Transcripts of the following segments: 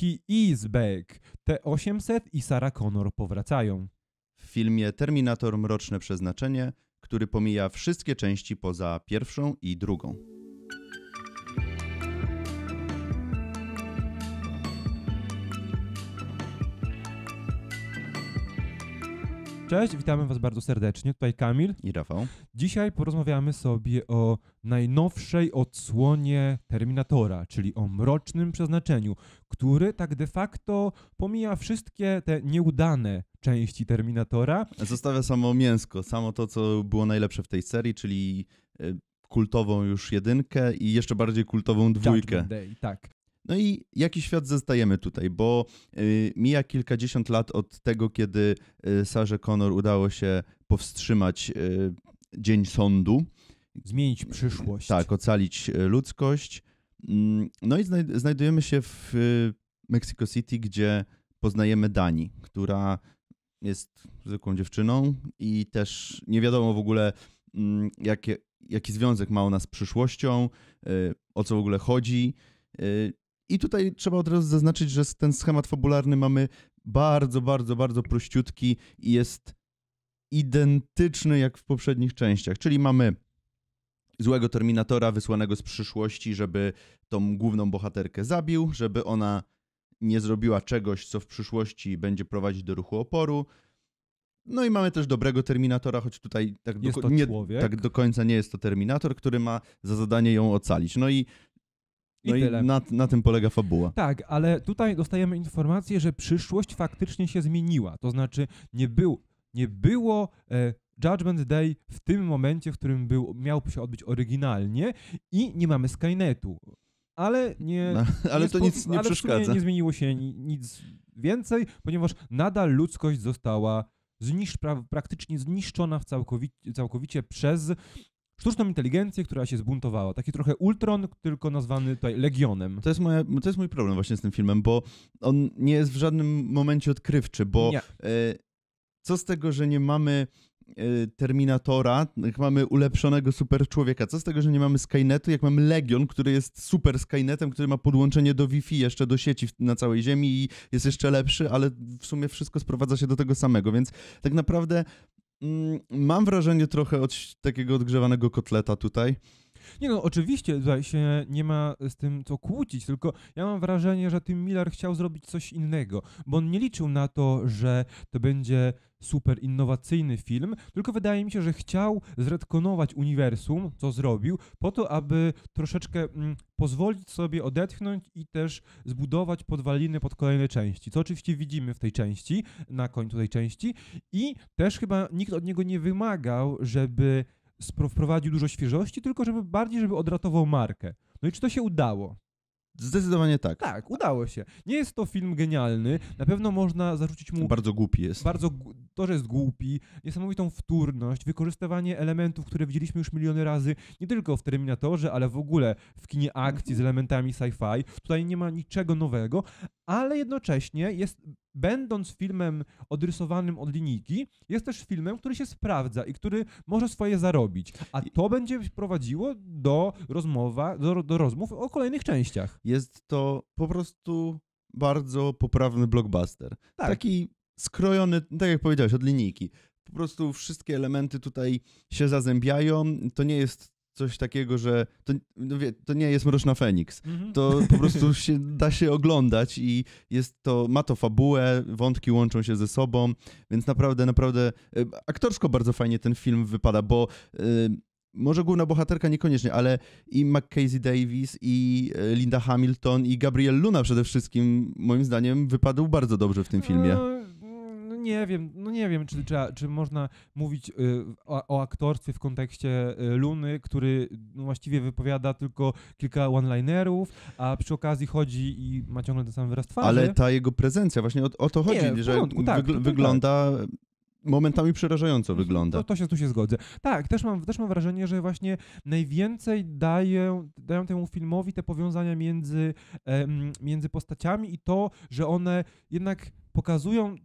He is back. T-800 i Sarah Connor powracają. W filmie Terminator: Mroczne przeznaczenie, który pomija wszystkie części poza pierwszą i drugą. Cześć, witamy Was bardzo serdecznie. Tutaj Kamil i Rafał. Dzisiaj porozmawiamy sobie o najnowszej odsłonie Terminatora, czyli o Mrocznym przeznaczeniu, który tak de facto pomija wszystkie te nieudane części Terminatora. Zostawia samo mięsko, samo to, co było najlepsze w tej serii, czyli kultową już jedynkę i jeszcze bardziej kultową dwójkę. Judgment Day, tak. No i jaki świat zostajemy tutaj, bo mija kilkadziesiąt lat od tego, kiedy Sarze Connor udało się powstrzymać Dzień Sądu. Zmienić przyszłość. Tak, ocalić ludzkość. No i znajdujemy się w Mexico City, gdzie poznajemy Dani, która jest zwykłą dziewczyną i też nie wiadomo w ogóle, jaki związek ma ona z przyszłością, o co w ogóle chodzi. I tutaj trzeba od razu zaznaczyć, że ten schemat fabularny mamy bardzo, bardzo, bardzo prościutki i jest identyczny jak w poprzednich częściach. Czyli mamy złego Terminatora wysłanego z przyszłości, żeby tą główną bohaterkę zabił, żeby ona nie zrobiła czegoś, co w przyszłości będzie prowadzić do ruchu oporu. No i mamy też dobrego Terminatora, choć tutaj tak do końca nie jest to Terminator, który ma za zadanie ją ocalić. No i na tym polega fabuła. Tak, ale tutaj dostajemy informację, że przyszłość faktycznie się zmieniła. To znaczy nie było Judgment Day w tym momencie, w którym miał się odbyć oryginalnie i nie mamy Skynetu. Ale to nic nie przeszkadza. W sumie nie zmieniło się nic więcej, ponieważ nadal ludzkość została praktycznie zniszczona całkowicie przez sztuczną inteligencję, która się zbuntowała. Taki trochę Ultron, tylko nazwany tutaj Legionem. To jest mój problem właśnie z tym filmem, bo on nie jest w żadnym momencie odkrywczy, bo co z tego, że nie mamy Terminatora, jak mamy ulepszonego super człowieka, co z tego, że nie mamy Skynetu, jak mamy Legion, który jest super Skynetem, który ma podłączenie do Wi-Fi jeszcze do sieci na całej ziemi i jest jeszcze lepszy, ale w sumie wszystko sprowadza się do tego samego, więc tak naprawdę mam wrażenie trochę od takiego odgrzewanego kotleta tutaj. Nie no, oczywiście tutaj się nie ma z tym co kłócić, tylko ja mam wrażenie, że Tim Miller chciał zrobić coś innego, bo on nie liczył na to, że to będzie super innowacyjny film, tylko wydaje mi się, że chciał zredkonować uniwersum, co zrobił, po to, aby troszeczkę pozwolić sobie odetchnąć i też zbudować podwaliny pod kolejne części, co oczywiście widzimy w tej części, na końcu tej części i też chyba nikt od niego nie wymagał, żeby wprowadził dużo świeżości, tylko żeby odratował markę. No i czy to się udało? Zdecydowanie tak. Tak, udało się. Nie jest to film genialny, na pewno można zarzucić mu... Bardzo głupi jest. To, że jest głupi, niesamowitą wtórność, wykorzystywanie elementów, które widzieliśmy już miliony razy, nie tylko w Terminatorze, ale w ogóle w kinie akcji z elementami sci-fi. Tutaj nie ma niczego nowego, ale jednocześnie będąc filmem odrysowanym od linijki, jest też filmem, który się sprawdza i który może swoje zarobić. A to będzie prowadziło do rozmów o kolejnych częściach. Jest to po prostu bardzo poprawny blockbuster. Tak. Taki skrojony, tak jak powiedziałeś, od linijki. Po prostu wszystkie elementy tutaj się zazębiają. To nie jest coś takiego, że to nie jest Mroczna Feniks. To po prostu da się oglądać i ma to fabułę, wątki łączą się ze sobą, więc naprawdę, naprawdę aktorsko bardzo fajnie ten film wypada, bo może główna bohaterka niekoniecznie, ale i Mackenzie Davis, i Linda Hamilton, i Gabriel Luna przede wszystkim, moim zdaniem, wypadł bardzo dobrze w tym filmie. Nie wiem, czy można mówić o aktorstwie w kontekście Luny, który właściwie wypowiada tylko kilka one-linerów, a przy okazji chodzi i ma ciągle ten sam wyraz twarzy. Ale ta jego prezencja, właśnie o to chodzi, wygląda... Momentami przerażająco wygląda. Tu się zgodzę. Tak, też mam wrażenie, że właśnie najwięcej dają temu filmowi te powiązania między postaciami i to, że one jednak pokazują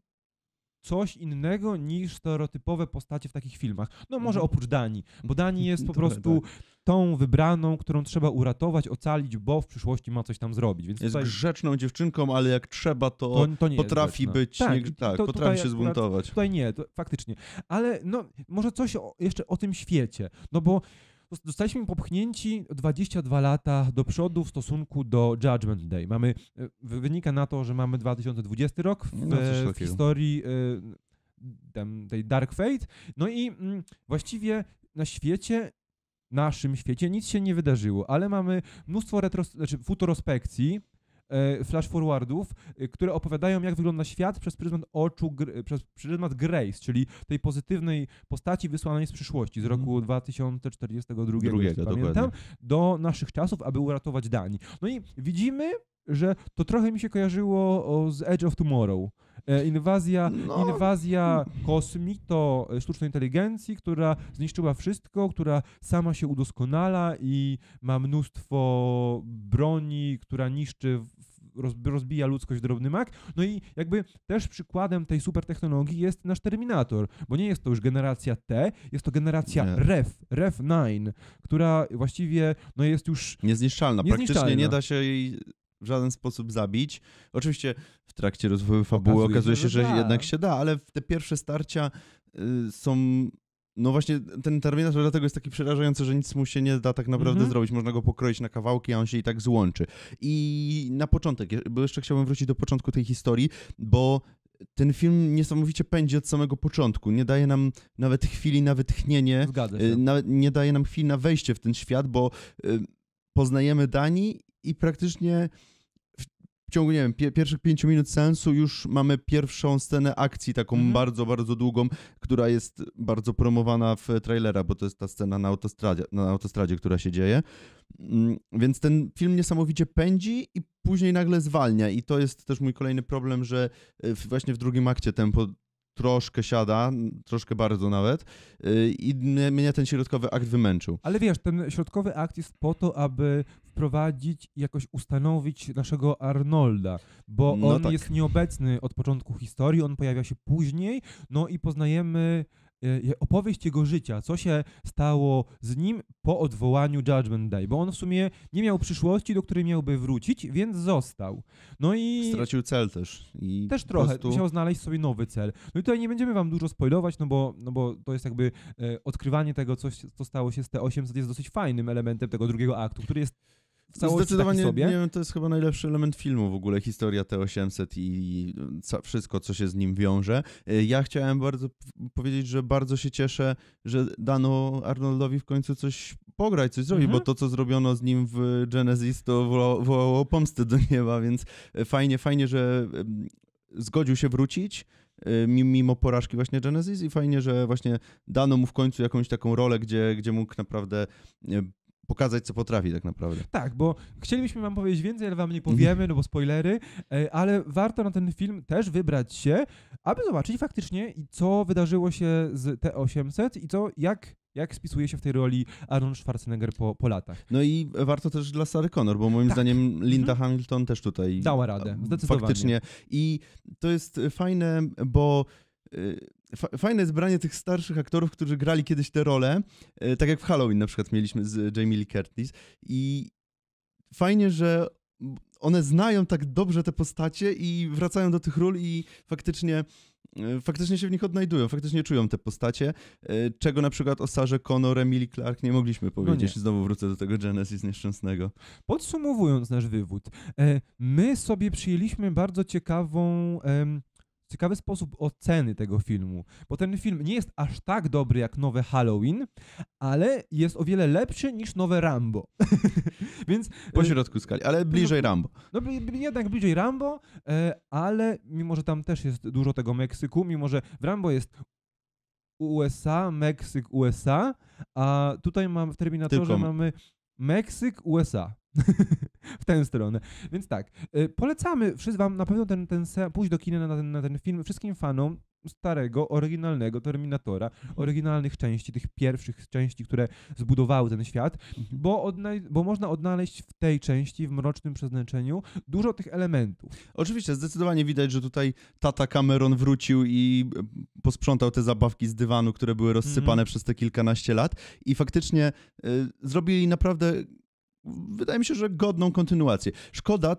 coś innego niż stereotypowe postacie w takich filmach. No może oprócz Dani, bo Dani jest po prostu tą wybraną, którą trzeba uratować, ocalić, bo w przyszłości ma coś tam zrobić. Więc jest tutaj grzeczną dziewczynką, ale jak trzeba, to nie potrafi być, potrafi się zbuntować. Tutaj nie, faktycznie. Ale no, może coś jeszcze o tym świecie, no bo zostaliśmy popchnięci 22 lata do przodu w stosunku do Judgment Day. Wynika na to, że mamy 2020 rok w historii tej Dark Fate. No i właściwie na świecie, naszym świecie nic się nie wydarzyło, ale mamy mnóstwo futurospekcji, flash forwardów, które opowiadają, jak wygląda świat przez pryzmat oczu, przez pryzmat Grace, czyli tej pozytywnej postaci wysłanej z przyszłości, z roku 2042, pamiętam, do naszych czasów, aby uratować Danii. No i widzimy, że to trochę mi się kojarzyło z Edge of Tomorrow. Inwazja kosmito, sztucznej inteligencji, która zniszczyła wszystko, która sama się udoskonala i ma mnóstwo broni, która niszczy, rozbija ludzkość drobny mak. No i jakby też przykładem tej supertechnologii jest nasz Terminator, bo nie jest to już generacja T, jest to generacja REF-9, która właściwie no jest już niezniszczalna. Praktycznie nie da się jej w żaden sposób zabić. Oczywiście w trakcie rozwoju fabuły okazuje się, że jednak się da, ale te pierwsze starcia są... No właśnie ten Terminator dlatego jest taki przerażający, że nic mu się nie da tak naprawdę zrobić. Można go pokroić na kawałki, a on się i tak złączy. I na początek, bo jeszcze chciałbym wrócić do początku tej historii, bo ten film niesamowicie pędzi od samego początku. Nie daje nam nawet chwili na wytchnienie. Zgadza się. Nie daje nam chwili na wejście w ten świat, bo poznajemy Dani i praktycznie w ciągu, nie wiem, pierwszych 5 minut seansu już mamy pierwszą scenę akcji, taką bardzo, bardzo długą, która jest bardzo promowana w trailerach, bo to jest ta scena na autostradzie, która się dzieje. Więc ten film niesamowicie pędzi i później nagle zwalnia. I to jest też mój kolejny problem, że właśnie w drugim akcie tempo troszkę siada, troszkę bardzo nawet, i mnie ten środkowy akt wymęczył. Ale wiesz, ten środkowy akt jest po to, aby wprowadzić, jakoś ustanowić naszego Arnolda, bo on jest nieobecny od początku historii, on pojawia się później, no i poznajemy opowieść jego życia, co się stało z nim po odwołaniu Judgment Day, bo on w sumie nie miał przyszłości, do której miałby wrócić, więc został. No i... stracił cel też. I też trochę, musiał znaleźć sobie nowy cel. No i tutaj nie będziemy wam dużo spoilować, no bo to jest jakby odkrywanie tego, co stało się z T-800 jest dosyć fajnym elementem tego drugiego aktu, który jest w całości zdecydowanie, nie wiem, to jest chyba najlepszy element filmu w ogóle, historia T-800 i wszystko, co się z nim wiąże. Ja chciałem bardzo powiedzieć, że bardzo się cieszę, że dano Arnoldowi w końcu coś pograć, coś zrobić, bo to, co zrobiono z nim w Genesis, to wołało pomstę do nieba, więc fajnie, że zgodził się wrócić mimo porażki właśnie Genesis i fajnie, że właśnie dano mu w końcu jakąś taką rolę, gdzie mógł naprawdę pokazać, co potrafi tak naprawdę. Tak, bo chcielibyśmy wam powiedzieć więcej, ale wam nie powiemy, no bo spoilery, ale warto na ten film też wybrać się, aby zobaczyć faktycznie, co wydarzyło się z T-800 i jak spisuje się w tej roli Arnold Schwarzenegger po latach. No i warto też dla Sary Connor, bo moim zdaniem Linda Hamilton też tutaj dała radę, zdecydowanie. Faktycznie. I to jest fajne, bo fajne jest branie tych starszych aktorów, którzy grali kiedyś te role, tak jak w Halloween na przykład mieliśmy z Jamie Lee Curtis i fajnie, że one znają tak dobrze te postacie i wracają do tych ról i faktycznie się w nich odnajdują, faktycznie czują te postacie, czego na przykład o Sarze Connor, Emily Clark nie mogliśmy powiedzieć. No nie. Znowu wrócę do tego Genesis nieszczęsnego. Podsumowując nasz wywód, my sobie przyjęliśmy bardzo ciekawy sposób oceny tego filmu, bo ten film nie jest aż tak dobry jak nowe Halloween, ale jest o wiele lepszy niż nowe Rambo. Więc pośrodku skali, ale bliżej Rambo. No jednak bliżej Rambo, ale mimo, że tam też jest dużo tego Meksyku, mimo, że w Rambo jest USA, Meksyk, USA, a tutaj mamy w Terminatorze mamy Meksyk, USA. W tę stronę. Więc tak, polecamy wam na pewno pójść do kina na ten film wszystkim fanom. starego, oryginalnego Terminatora, oryginalnych części, tych pierwszych części, które zbudowały ten świat, bo można odnaleźć w tej części, w Mrocznym Przeznaczeniu, dużo tych elementów. Oczywiście, zdecydowanie widać, że tutaj tata Cameron wrócił i posprzątał te zabawki z dywanu, które były rozsypane przez te kilkanaście lat i faktycznie zrobili naprawdę... Wydaje mi się, że godną kontynuację. Szkoda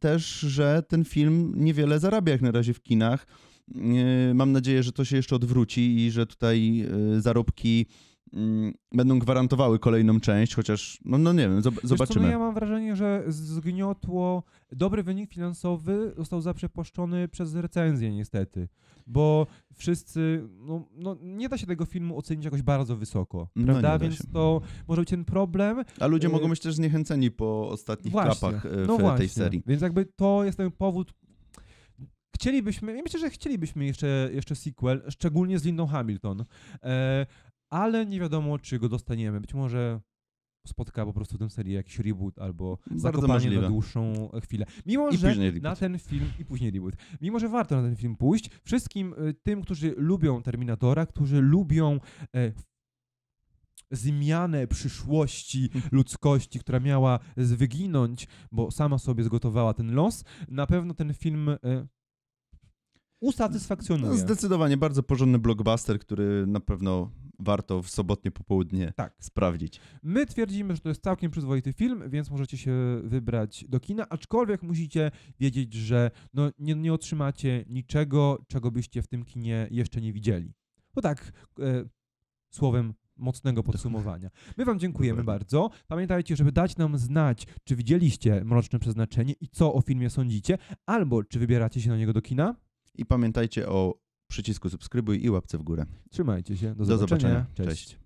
też, że ten film niewiele zarabia jak na razie w kinach. Mam nadzieję, że to się jeszcze odwróci i że tutaj zarobki będą gwarantowały kolejną część, chociaż, no nie wiem, zobaczymy. Wiesz co, ja mam wrażenie, że zgniotło... Dobry wynik finansowy został zaprzepaszczony przez recenzję niestety, bo wszyscy, nie da się tego filmu ocenić jakoś bardzo wysoko, prawda? Więc to może być ten problem. A ludzie mogą być też zniechęceni po ostatnich klapach tej serii. Więc jakby to jest ten powód. Chcielibyśmy, ja myślę, że chcielibyśmy jeszcze sequel, szczególnie z Lindą Hamilton, ale nie wiadomo, czy go dostaniemy. Być może spotka po prostu w tym serii jakiś reboot albo zakopanie na dłuższą chwilę. Mimo, że warto na ten film pójść, wszystkim tym, którzy lubią Terminatora, którzy lubią zmianę przyszłości ludzkości, która miała wyginąć, bo sama sobie zgotowała ten los, na pewno ten film... usatysfakcjonuje. No, zdecydowanie bardzo porządny blockbuster, który na pewno warto w sobotnie popołudnie sprawdzić. My twierdzimy, że to jest całkiem przyzwoity film, więc możecie się wybrać do kina, aczkolwiek musicie wiedzieć, że nie otrzymacie niczego, czego byście w tym kinie jeszcze nie widzieli. No tak, słowem mocnego podsumowania. My wam dziękujemy bardzo. Pamiętajcie, żeby dać nam znać, czy widzieliście Mroczne Przeznaczenie i co o filmie sądzicie, albo czy wybieracie się na niego do kina. I pamiętajcie o przycisku subskrybuj i łapce w górę. Trzymajcie się. Do zobaczenia. Cześć.